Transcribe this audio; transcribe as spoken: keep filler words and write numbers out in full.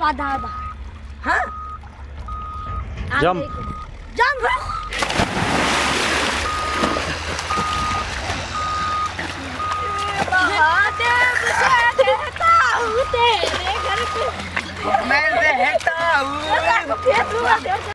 आप आधा आधा। हाँ जंप जंप मैं रहता हूँ।